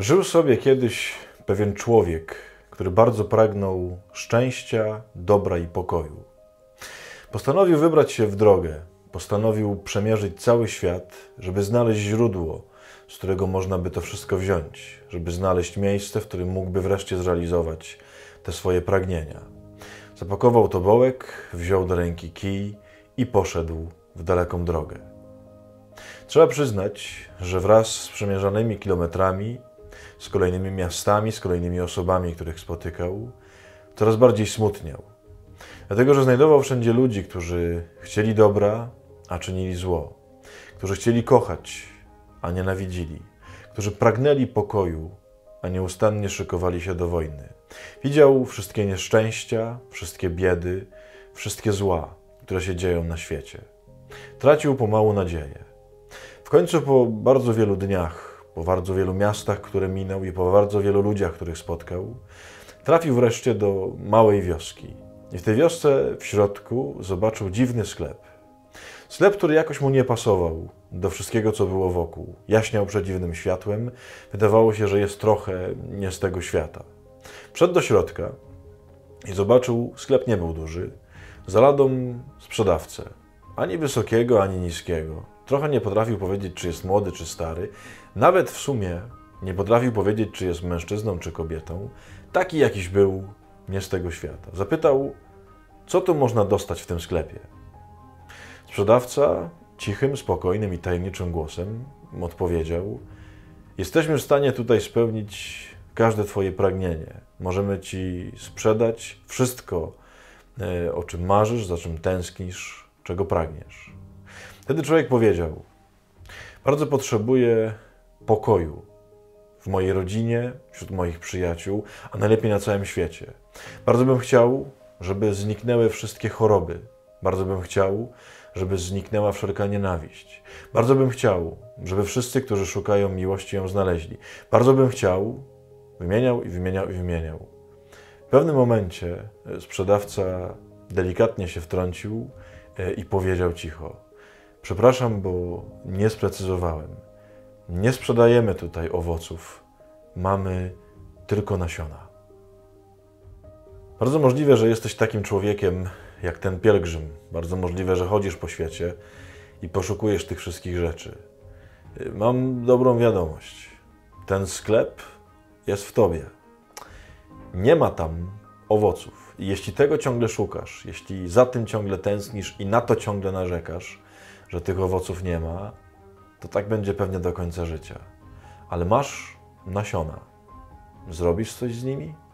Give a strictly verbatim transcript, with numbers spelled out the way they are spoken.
Żył sobie kiedyś pewien człowiek, który bardzo pragnął szczęścia, dobra i pokoju. Postanowił wybrać się w drogę, postanowił przemierzyć cały świat, żeby znaleźć źródło, z którego można by to wszystko wziąć, żeby znaleźć miejsce, w którym mógłby wreszcie zrealizować te swoje pragnienia. Zapakował tobołek, wziął do ręki kij i poszedł w daleką drogę. Trzeba przyznać, że wraz z przemierzanymi kilometrami, z kolejnymi miastami, z kolejnymi osobami, których spotykał, coraz bardziej smutniał. Dlatego, że znajdował wszędzie ludzi, którzy chcieli dobra, a czynili zło. Którzy chcieli kochać, a nienawidzili. Którzy pragnęli pokoju, a nieustannie szykowali się do wojny. Widział wszystkie nieszczęścia, wszystkie biedy, wszystkie zła, które się dzieją na świecie. Tracił pomału nadzieję. W końcu po bardzo wielu dniach, po bardzo wielu miastach, które minął i po bardzo wielu ludziach, których spotkał, trafił wreszcie do małej wioski. I w tej wiosce w środku zobaczył dziwny sklep. Sklep, który jakoś mu nie pasował do wszystkiego, co było wokół. Jaśniał przedziwnym światłem. Wydawało się, że jest trochę nie z tego świata. Wszedł do środka i zobaczył, sklep nie był duży. Za ladą sprzedawcę. Ani wysokiego, ani niskiego. Trochę nie potrafił powiedzieć, czy jest młody, czy stary. Nawet w sumie nie potrafił powiedzieć, czy jest mężczyzną, czy kobietą. Taki jakiś był, nie z tego świata. Zapytał, co tu można dostać w tym sklepie. Sprzedawca cichym, spokojnym i tajemniczym głosem odpowiedział: jesteśmy w stanie tutaj spełnić każde Twoje pragnienie. Możemy Ci sprzedać wszystko, o czym marzysz, za czym tęsknisz, czego pragniesz. Wtedy człowiek powiedział: bardzo potrzebuję pokoju. W mojej rodzinie, wśród moich przyjaciół, a najlepiej na całym świecie. Bardzo bym chciał, żeby zniknęły wszystkie choroby. Bardzo bym chciał, żeby zniknęła wszelka nienawiść. Bardzo bym chciał, żeby wszyscy, którzy szukają miłości, ją znaleźli. Bardzo bym chciał, wymieniał i wymieniał i wymieniał. W pewnym momencie sprzedawca delikatnie się wtrącił i powiedział cicho: przepraszam, bo nie sprecyzowałem. Nie sprzedajemy tutaj owoców, mamy tylko nasiona. Bardzo możliwe, że jesteś takim człowiekiem jak ten pielgrzym. Bardzo możliwe, że chodzisz po świecie i poszukujesz tych wszystkich rzeczy. Mam dobrą wiadomość. Ten sklep jest w tobie. Nie ma tam owoców. I jeśli tego ciągle szukasz, jeśli za tym ciągle tęsknisz i na to ciągle narzekasz, że tych owoców nie ma, to tak będzie pewnie do końca życia. Ale masz nasiona. Zrobisz coś z nimi?